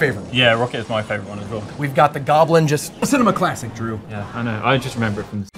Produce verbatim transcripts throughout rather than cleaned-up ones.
Favorite one. Yeah, Rocket is my favorite one as well. We've got the Goblin, just a cinema classic, Drew. Yeah, I know. I just remember it from the...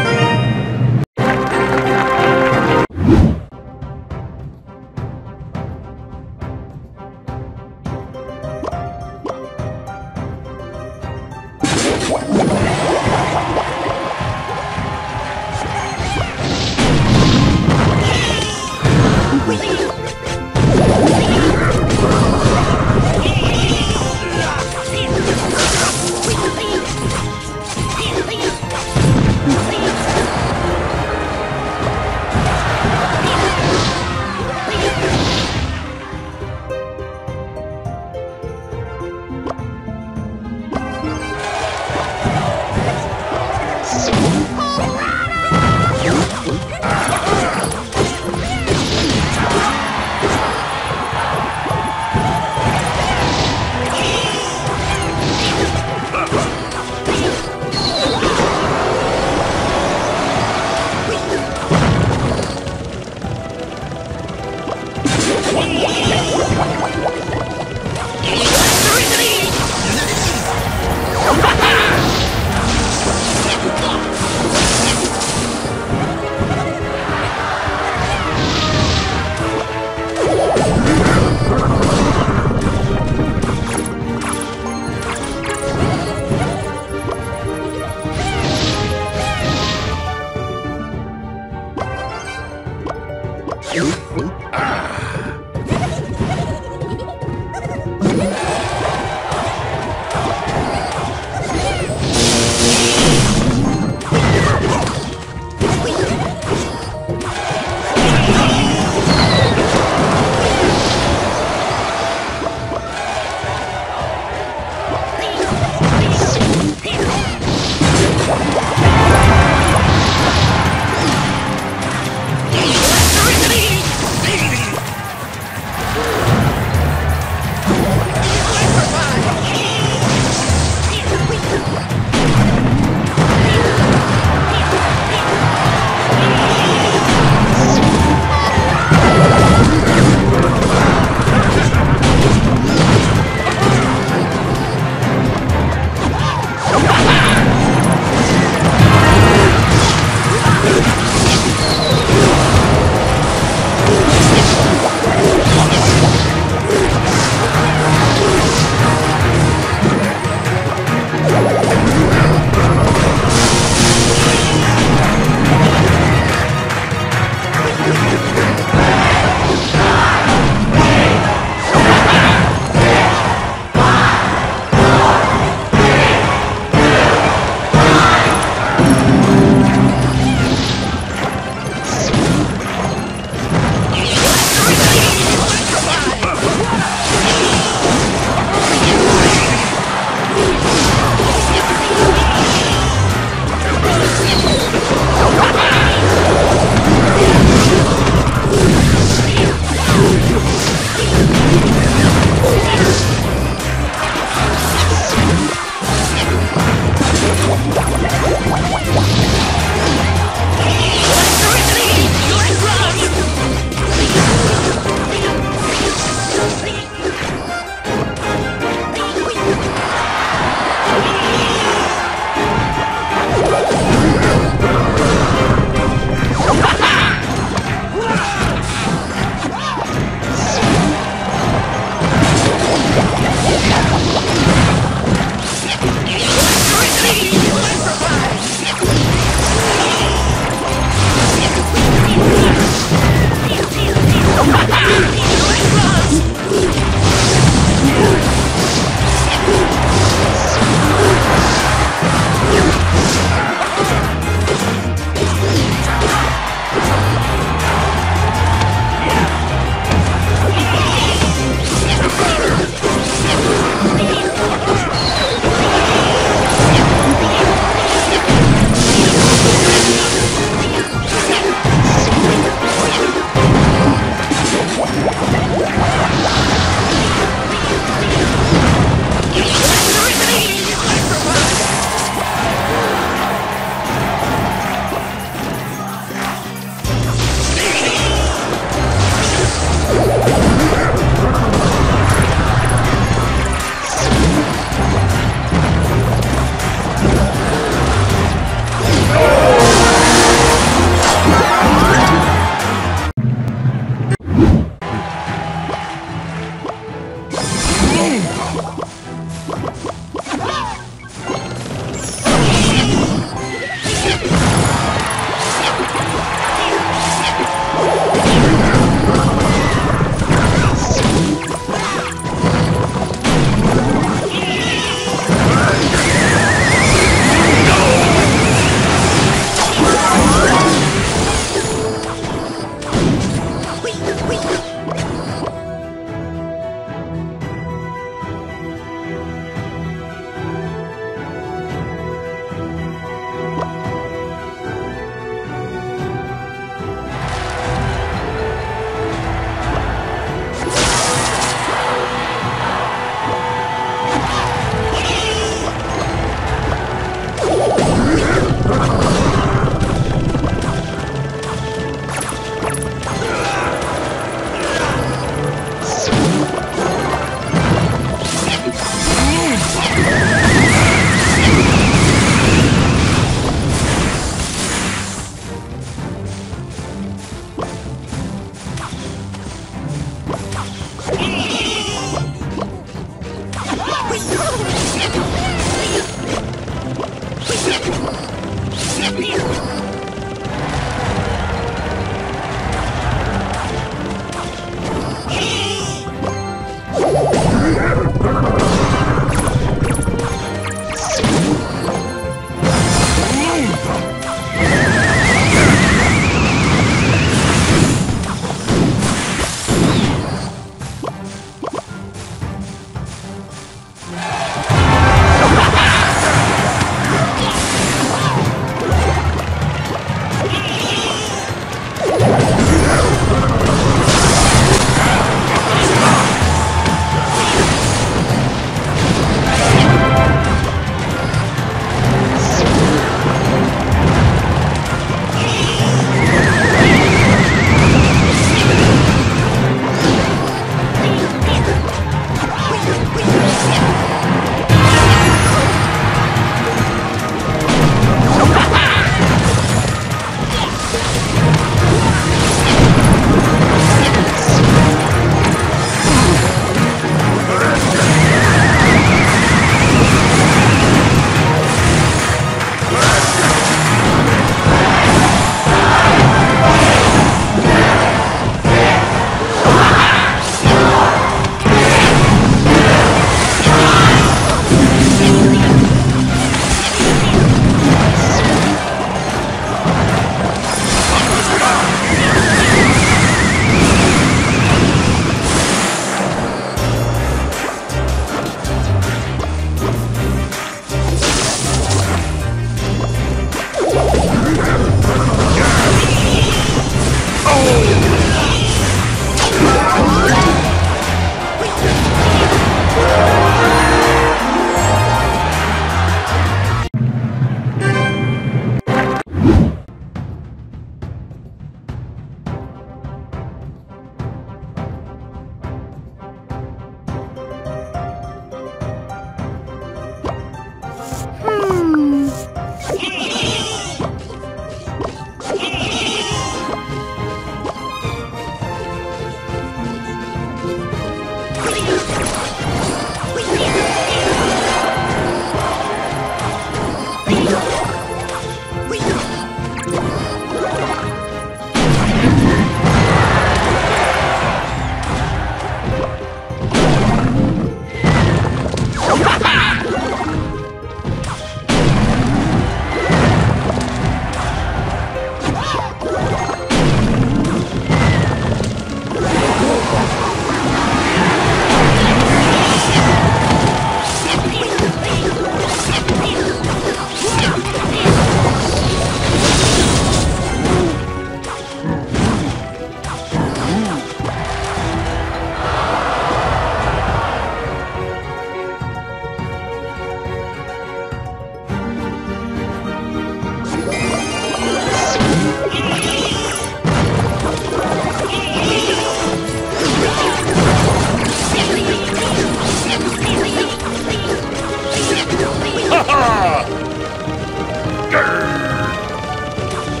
Wapa! Wapa!